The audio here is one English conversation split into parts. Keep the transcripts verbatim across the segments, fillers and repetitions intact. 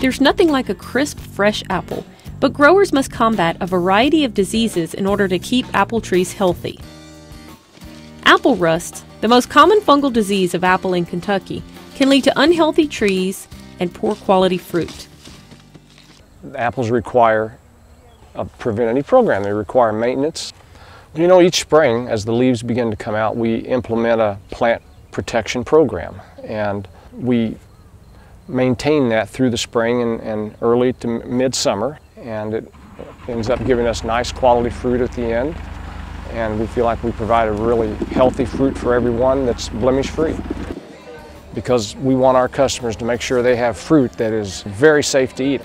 There's nothing like a crisp, fresh apple, but growers must combat a variety of diseases in order to keep apple trees healthy. Apple rust, the most common fungal disease of apple in Kentucky, can lead to unhealthy trees and poor quality fruit. Apples require a preventative program. They require maintenance. You know, each spring, as the leaves begin to come out, we implement a plant protection program, and we maintain that through the spring and, and early to mid-summer, and it ends up giving us nice quality fruit at the end, and we feel like we provide a really healthy fruit for everyone that's blemish-free, because we want our customers to make sure they have fruit that is very safe to eat.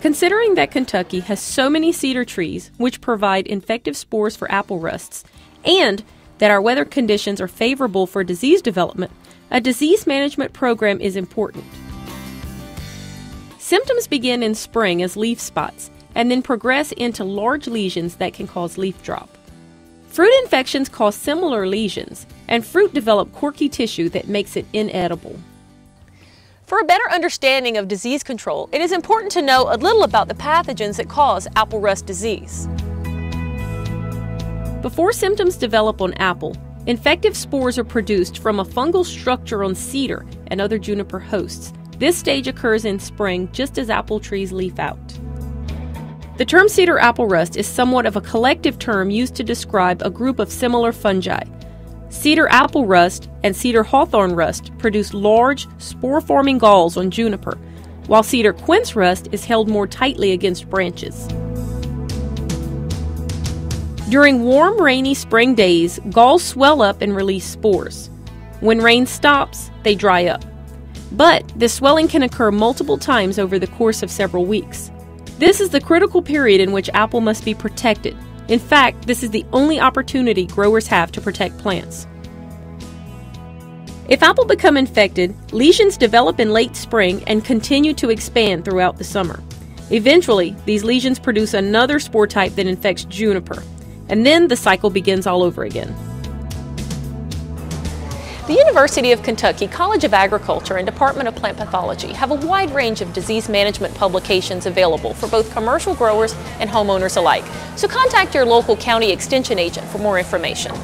Considering that Kentucky has so many cedar trees which provide infective spores for apple rusts, and that our weather conditions are favorable for disease development, a disease management program is important. Symptoms begin in spring as leaf spots and then progress into large lesions that can cause leaf drop. Fruit infections cause similar lesions, and fruit develop corky tissue that makes it inedible. For a better understanding of disease control, it is important to know a little about the pathogens that cause apple rust disease. Before symptoms develop on apple, infective spores are produced from a fungal structure on cedar and other juniper hosts. This stage occurs in spring just as apple trees leaf out. The term cedar apple rust is somewhat of a collective term used to describe a group of similar fungi. Cedar apple rust and cedar hawthorn rust produce large, spore-forming galls on juniper, while cedar quince rust is held more tightly against branches. During warm, rainy spring days, galls swell up and release spores. When rain stops, they dry up. But this swelling can occur multiple times over the course of several weeks. This is the critical period in which apple must be protected. In fact, this is the only opportunity growers have to protect plants. If apple become infected, lesions develop in late spring and continue to expand throughout the summer. Eventually, these lesions produce another spore type that infects juniper. And then the cycle begins all over again. The University of Kentucky College of Agriculture and Department of Plant Pathology have a wide range of disease management publications available for both commercial growers and homeowners alike. So contact your local county extension agent for more information.